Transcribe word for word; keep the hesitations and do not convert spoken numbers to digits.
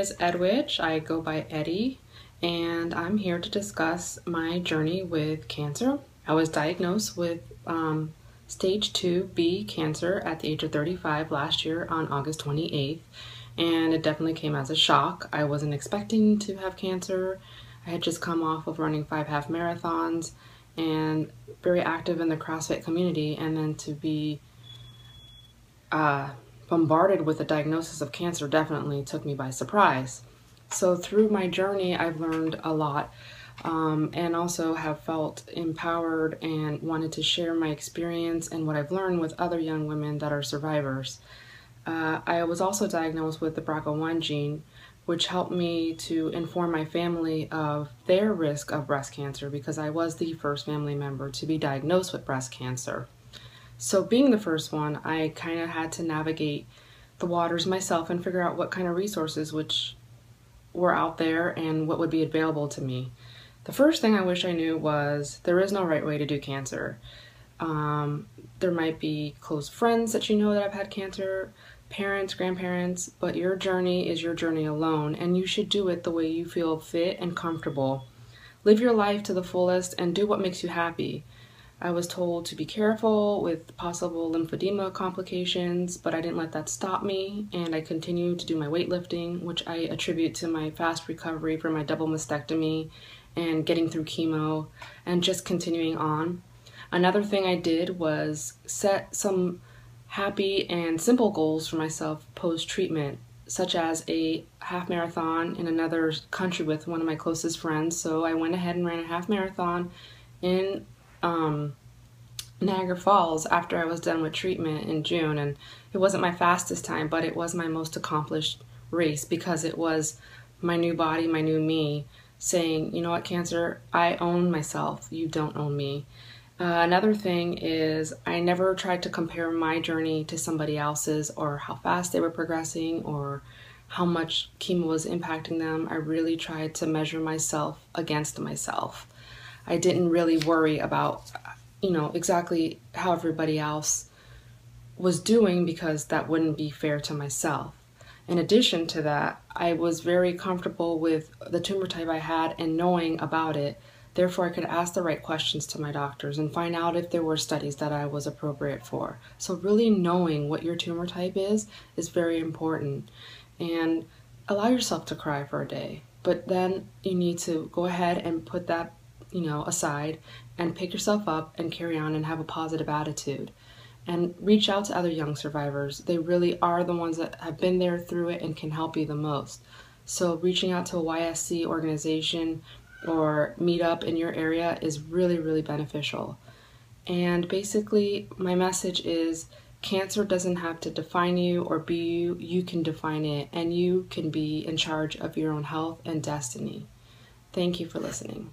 is Edwidge. I go by Eddie, and I'm here to discuss my journey with cancer. I was diagnosed with um, stage two B cancer at the age of thirty-five last year on August twenty-eighth, and it definitely came as a shock. I wasn't expecting to have cancer. I had just come off of running five half marathons and very active in the CrossFit community, and then to be uh, bombarded with a diagnosis of cancer definitely took me by surprise. So through my journey, I've learned a lot, um, and also have felt empowered and wanted to share my experience and what I've learned with other young women that are survivors. Uh, I was also diagnosed with the B R C A one gene, which helped me to inform my family of their risk of breast cancer, because I was the first family member to be diagnosed with breast cancer. So being the first one, I kind of had to navigate the waters myself and figure out what kind of resources which were out there and what would be available to me. The first thing I wish I knew was there is no right way to do cancer. Um, there might be close friends that you know that have had cancer, parents, grandparents, but your journey is your journey alone, and you should do it the way you feel fit and comfortable. Live your life to the fullest and do what makes you happy. I was told to be careful with possible lymphedema complications, but I didn't let that stop me, and I continued to do my weightlifting, which I attribute to my fast recovery from my double mastectomy and getting through chemo and just continuing on. Another thing I did was set some happy and simple goals for myself post-treatment, such as a half marathon in another country with one of my closest friends. So I went ahead and ran a half marathon in um, Niagara Falls after I was done with treatment in June, and it wasn't my fastest time, but it was my most accomplished race, because it was my new body, my new me, saying, you know what, cancer, I own myself, you don't own me. Uh, another thing is I never tried to compare my journey to somebody else's, or how fast they were progressing, or how much chemo was impacting them. I really tried to measure myself against myself. I didn't really worry about, you know, exactly how everybody else was doing, because that wouldn't be fair to myself. In addition to that, I was very comfortable with the tumor type I had and knowing about it. Therefore, I could ask the right questions to my doctors and find out if there were studies that I was appropriate for. So really knowing what your tumor type is is very important. And allow yourself to cry for a day, but then you need to go ahead and put that, you know, aside and pick yourself up and carry on and have a positive attitude. And reach out to other young survivors. They really are the ones that have been there through it and can help you the most. So reaching out to a Y S C organization or meet up in your area is really, really beneficial. And basically, my message is cancer doesn't have to define you or be you. You can define it, and you can be in charge of your own health and destiny. Thank you for listening.